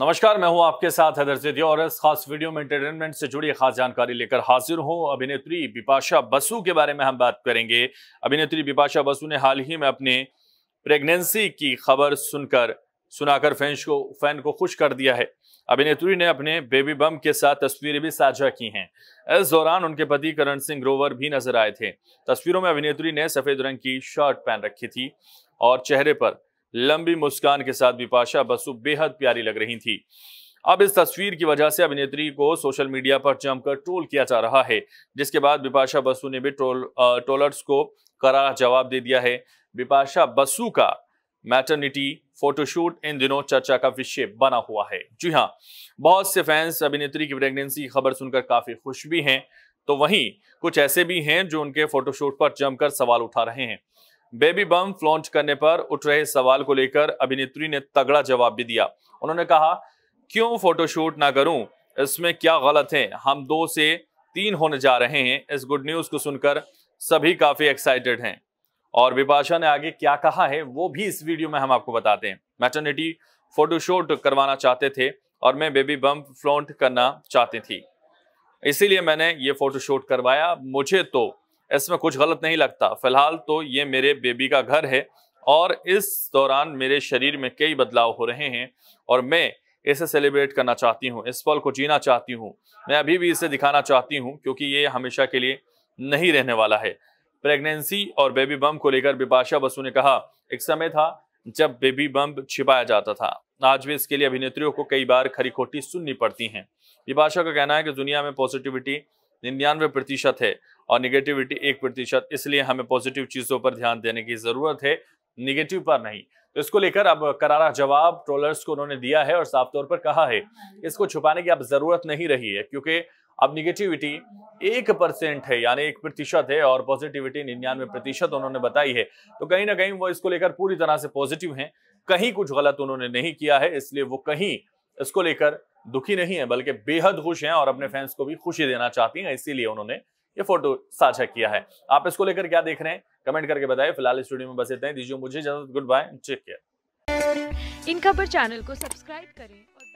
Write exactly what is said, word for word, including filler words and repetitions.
नमस्कार, मैं हूं आपके साथ हैदर ज़ेदी और इस खास वीडियो में एंटरटेनमेंट से जुड़ी खास जानकारी लेकर हाजिर हूं। अभिनेत्री बिपाशा बसु के बारे में हम बात करेंगे। अभिनेत्री बिपाशा बसु ने हाल ही में अपने प्रेगनेंसी की खबर सुनकर सुनाकर फैंस को फैन को खुश कर दिया है। अभिनेत्री ने अपने बेबी बम के साथ तस्वीरें भी साझा की हैं। इस दौरान उनके पति करण सिंह ग्रोवर भी नजर आए थे। तस्वीरों में अभिनेत्री ने सफेद रंग की शर्ट पहन रखी थी और चेहरे पर लंबी मुस्कान के साथ बिपाशा बसु बेहद प्यारी लग रही थी। अब इस तस्वीर की वजह से अभिनेत्री को सोशल मीडिया पर जमकर ट्रोल किया जा रहा है, जिसके बाद बिपाशा बसु ने भी ट्रोल ट्रोलर्स को करारा जवाब दे दिया है। बिपाशा बसु का मैटरनिटी फोटोशूट इन दिनों चर्चा का विषय बना हुआ है। जी हाँ, बहुत से फैंस अभिनेत्री की प्रेगनेंसी की खबर सुनकर काफी खुश भी हैं, तो वहीं कुछ ऐसे भी हैं जो उनके फोटोशूट पर जमकर सवाल उठा रहे हैं। बेबी बम फ्लॉन्ट करने पर उठ रहे सवाल को लेकर अभिनेत्री ने तगड़ा जवाब भी दिया। उन्होंने कहा, क्यों फोटोशूट ना करूं, इसमें क्या गलत है, हम दो से तीन होने जा रहे हैं। इस गुड न्यूज को सुनकर सभी काफी एक्साइटेड हैं। और बिपाशा ने आगे क्या कहा है वो भी इस वीडियो में हम आपको बताते हैं। मैटरनिटी फोटोशूट करवाना चाहते थे और मैं बेबी बम फ्लॉन्ट करना चाहती थी, इसीलिए मैंने ये फोटोशूट करवाया। मुझे तो इसमें कुछ गलत नहीं लगता। फिलहाल तो ये मेरे बेबी का घर है और इस दौरान मेरे शरीर में कई बदलाव हो रहे हैं और मैं इसे सेलिब्रेट करना चाहती हूँ, इस पल को जीना चाहती हूँ। मैं अभी भी इसे दिखाना चाहती हूँ क्योंकि ये हमेशा के लिए नहीं रहने वाला है। प्रेगनेंसी और बेबी बम को लेकर बिपाशा बसु ने कहा, एक समय था जब बेबी बम छिपाया जाता था, आज भी इसके लिए अभिनेत्रियों को कई बार खरी खोटी सुननी पड़ती हैं। बिपाशा का कहना है कि दुनिया में पॉजिटिविटी निन्यानवे प्रतिशत है और निगेटिविटी एक प्रतिशत, इसलिए हमें पॉजिटिव चीज़ों पर ध्यान देने की ज़रूरत है, निगेटिव पर नहीं। तो इसको लेकर अब करारा जवाब ट्रोलर्स को उन्होंने दिया है और साफ तौर पर कहा है, इसको छुपाने की अब ज़रूरत नहीं रही है क्योंकि अब निगेटिविटी एक परसेंट है, यानी एक प्रतिशत है और पॉजिटिविटी निन्यानवे प्रतिशत उन्होंने बताई है। तो कहीं ना कहीं वो इसको लेकर पूरी तरह से पॉजिटिव हैं, कहीं कुछ गलत उन्होंने नहीं किया है, इसलिए वो कहीं इसको लेकर दुखी नहीं है, बल्कि बेहद खुश हैं और अपने फैंस को भी खुशी देना चाहती हैं, इसीलिए उन्होंने ये फोटो साझा किया है। आप इसको लेकर क्या देख रहे हैं, कमेंट करके बताइए। फिलहाल इस वीडियो में बस इतना ही, दीजिए मुझे इजाजत, गुड बाय, टेक केयर। इन खबर चैनल को सब्सक्राइब करें।